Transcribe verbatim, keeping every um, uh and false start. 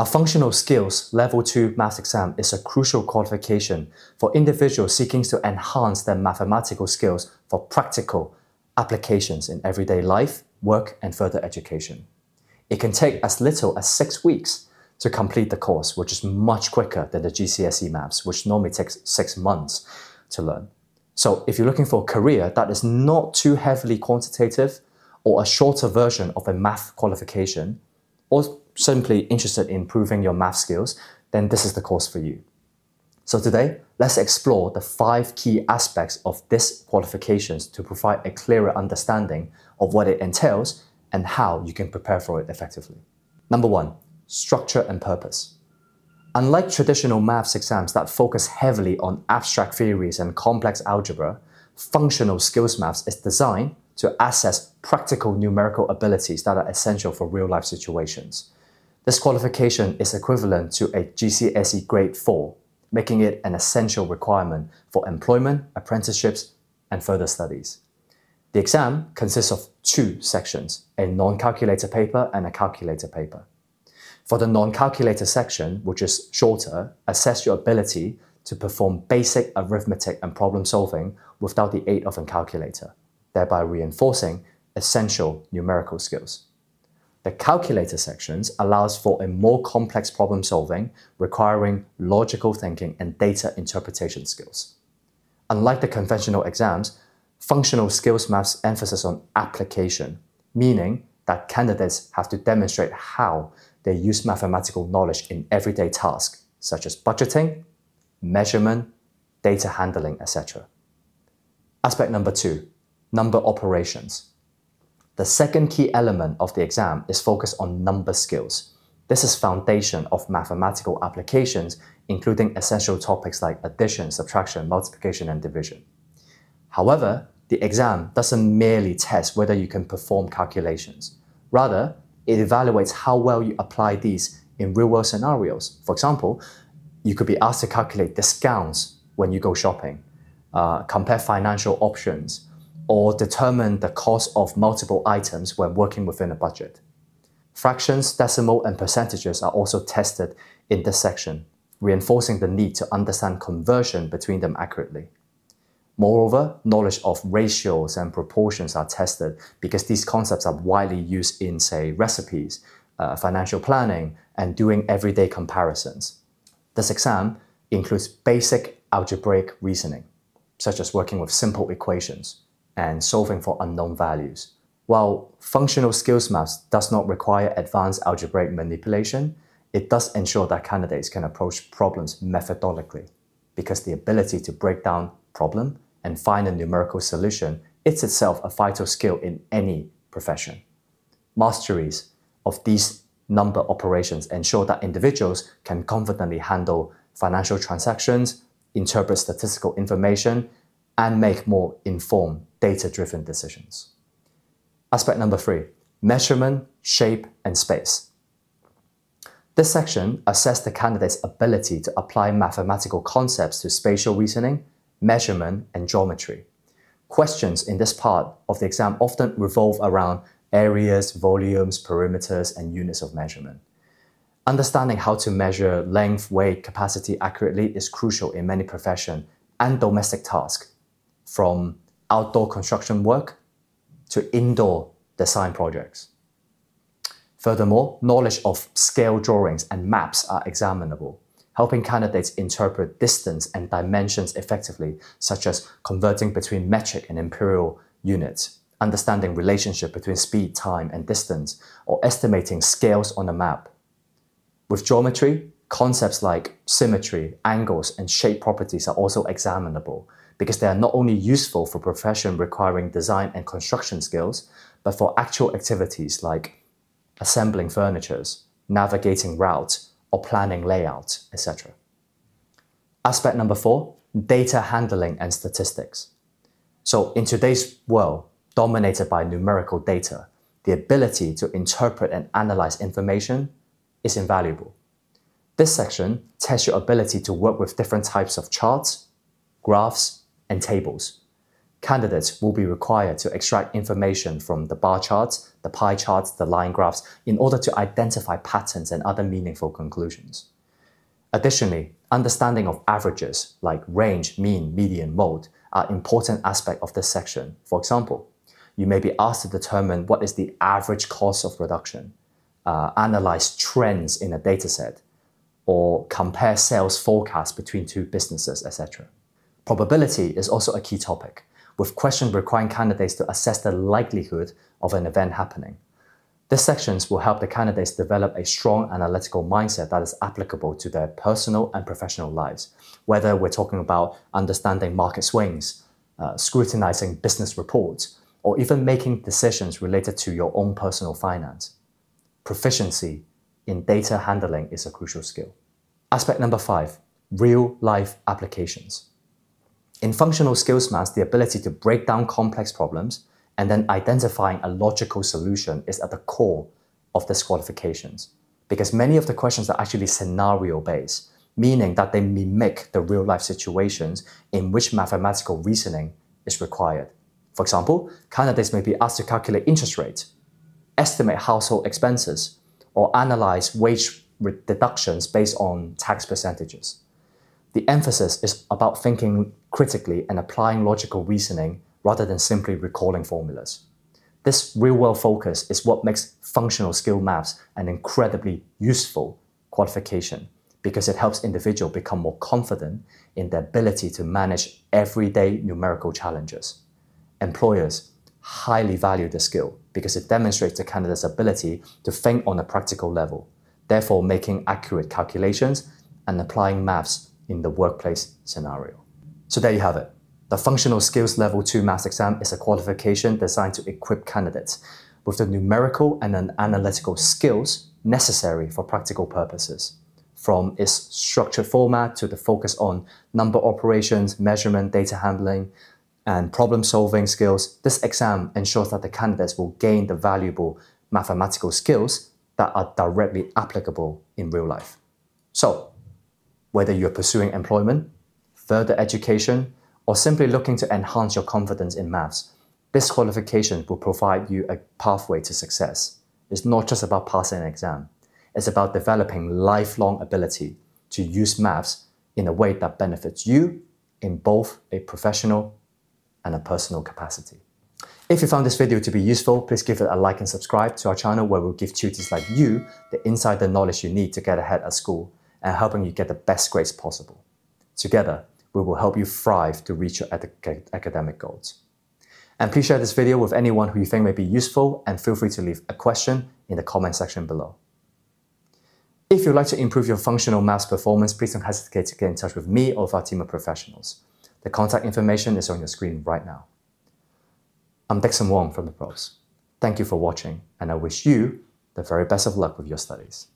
A Functional Skills Level two Maths exam is a crucial qualification for individuals seeking to enhance their mathematical skills for practical applications in everyday life, work, and further education. It can take as little as six weeks to complete the course, which is much quicker than the G C S E maths, which normally takes six months to learn. So if you're looking for a career that is not too heavily quantitative or a shorter version of a math qualification, or simply interested in improving your math skills, then this is the course for you. So today, let's explore the five key aspects of this qualifications to provide a clearer understanding of what it entails and how you can prepare for it effectively. Number one, structure and purpose. Unlike traditional maths exams that focus heavily on abstract theories and complex algebra, functional skills maths is designed to assess practical numerical abilities that are essential for real-life situations. This qualification is equivalent to a G C S E grade four, making it an essential requirement for employment, apprenticeships, and further studies. The exam consists of two sections, a non-calculator paper and a calculator paper. For the non-calculator section, which is shorter, assess your ability to perform basic arithmetic and problem solving without the aid of a calculator, thereby reinforcing essential numerical skills. The calculator sections allows for a more complex problem solving requiring logical thinking and data interpretation skills. Unlike the conventional exams, functional skills maths emphasis on application, meaning that candidates have to demonstrate how they use mathematical knowledge in everyday tasks, such as budgeting, measurement, data handling, et cetera. Aspect number two, number operations. The second key element of the exam is focused on number skills. This is foundation of mathematical applications, including essential topics like addition, subtraction, multiplication, and division. However, the exam doesn't merely test whether you can perform calculations. Rather, it evaluates how well you apply these in real-world scenarios. For example, you could be asked to calculate discounts when you go shopping, uh, compare financial options, or determine the cost of multiple items when working within a budget. Fractions, decimal, and percentages are also tested in this section, reinforcing the need to understand conversion between them accurately. Moreover, knowledge of ratios and proportions are tested because these concepts are widely used in, say, recipes, uh, financial planning, and doing everyday comparisons. This exam includes basic algebraic reasoning, such as working with simple equations and solving for unknown values. While functional skills maths does not require advanced algebraic manipulation, it does ensure that candidates can approach problems methodologically, because the ability to break down problem and find a numerical solution is itself a vital skill in any profession. Masteries of these number operations ensure that individuals can confidently handle financial transactions, interpret statistical information, and make more informed, data-driven decisions. Aspect number three, measurement, shape, and space. This section assesses the candidate's ability to apply mathematical concepts to spatial reasoning, measurement, and geometry. Questions in this part of the exam often revolve around areas, volumes, perimeters, and units of measurement. Understanding how to measure length, weight, capacity accurately is crucial in many professions and domestic tasks, from outdoor construction work to indoor design projects. Furthermore, knowledge of scale drawings and maps are examinable, helping candidates interpret distance and dimensions effectively, such as converting between metric and imperial units, understanding relationship between speed, time, and distance, or estimating scales on a map. With geometry, concepts like symmetry, angles, and shape properties are also examinable, because they are not only useful for profession requiring design and construction skills, but for actual activities like assembling furniture, navigating routes, or planning layout, et cetera. Aspect number four, data handling and statistics. So in today's world, dominated by numerical data, the ability to interpret and analyze information is invaluable. This section tests your ability to work with different types of charts, graphs, and tables. candidates will be required to extract information from the bar charts, the pie charts, the line graphs, in order to identify patterns and other meaningful conclusions. Additionally, understanding of averages like range, mean, median, mode are important aspects of this section. For example, you may be asked to determine what is the average cost of production, uh, analyze trends in a dataset, or compare sales forecasts between two businesses, et cetera. Probability is also a key topic, with questions requiring candidates to assess the likelihood of an event happening. These sections will help the candidates develop a strong analytical mindset that is applicable to their personal and professional lives, whether we're talking about understanding market swings, uh, scrutinizing business reports, or even making decisions related to your own personal finance. Proficiency in data handling is a crucial skill. Aspect number five, real-life applications. In functional skills maths, the ability to break down complex problems and then identifying a logical solution is at the core of these qualifications, because many of the questions are actually scenario-based, meaning that they mimic the real-life situations in which mathematical reasoning is required. For example, candidates may be asked to calculate interest rates, estimate household expenses, or analyze wage deductions based on tax percentages. The emphasis is about thinking critically and applying logical reasoning rather than simply recalling formulas. This real-world focus is what makes functional skill maths an incredibly useful qualification, because it helps individuals become more confident in their ability to manage everyday numerical challenges. Employers highly value the skill because it demonstrates the candidate's ability to think on a practical level, therefore making accurate calculations and applying maths in the workplace scenario. So there you have it. The Functional Skills Level two Maths Exam is a qualification designed to equip candidates with the numerical and analytical skills necessary for practical purposes, from its structured format to the focus on number operations, measurement, data handling, and problem-solving skills. This exam ensures that the candidates will gain the valuable mathematical skills that are directly applicable in real life. So, whether you're pursuing employment, further education, or simply looking to enhance your confidence in maths, this qualification will provide you a pathway to success. It's not just about passing an exam. It's about developing lifelong ability to use maths in a way that benefits you in both a professional and a personal capacity. If you found this video to be useful, please give it a like and subscribe to our channel, where we'll give tutors like you the insider knowledge you need to get ahead at school and helping you get the best grades possible. Together, we will help you thrive to reach your academic goals. And please share this video with anyone who you think may be useful, and feel free to leave a question in the comment section below. If you'd like to improve your functional maths performance, please don't hesitate to get in touch with me or with our team of professionals. The contact information is on your screen right now. I'm Dickson Wong from The Profs. Thank you for watching, and I wish you the very best of luck with your studies.